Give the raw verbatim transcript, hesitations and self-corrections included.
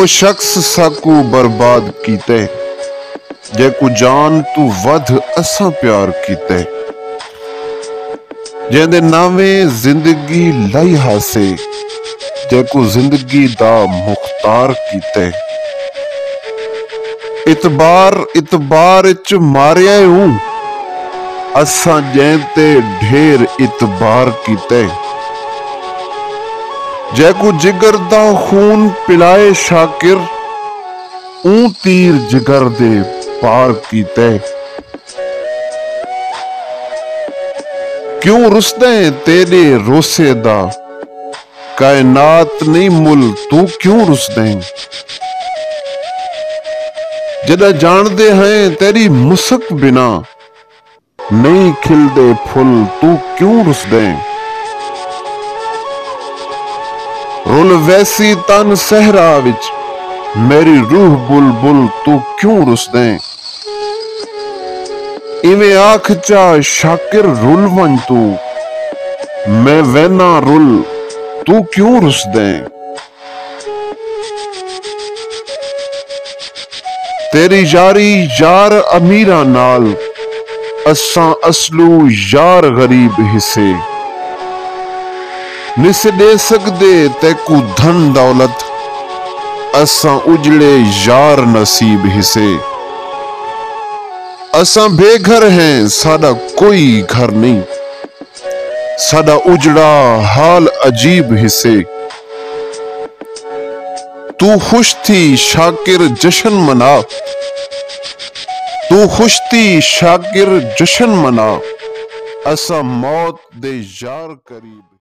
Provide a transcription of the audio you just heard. वो शख्स साकू बर्बाद कीते, जेकू जान तू वध असा प्यार कीते, जेंदे नावे जिंदगी लाई हासे, जेकू जिंदगी दा मुख्तार कीते। इतबार इतबार च मारिया हूं असा, जेंते ढेर इतबार कीते, जैकू जिगर दा खून पिलाए शाकिर, ऊं तीर जिगर दे पार कीते। क्यों रुसदे तेरे रोसे दा, कायनात नहीं मुल तू क्यों रुसदे, जदा जानदे हैं तेरी मुसक बिना, नहीं खिलदे फुल तू क्यों रुसदे। रुल वैसी तन सहरा विच, मेरी रूह बुलबुल तू क्यों रुसदे, इवें आख चा शाकिर रुल वन तू, मैं वैना रुल तू क्यों रुसदे। तेरी यारी यार अमीरा नाल, असां असलू यार गरीब हिस्से, निस दे सकदे तैकू धन दौलत, असां उजले यार नसीब हिसे। असां बेघर हैं सादा कोई घर नहीं, सादा उजड़ा हाल अजीब हिसे। तू खुश थी शाकिर जश्न मना, तू खुश थी शाकिर जश्न मना, असां मौत दे यार करीब।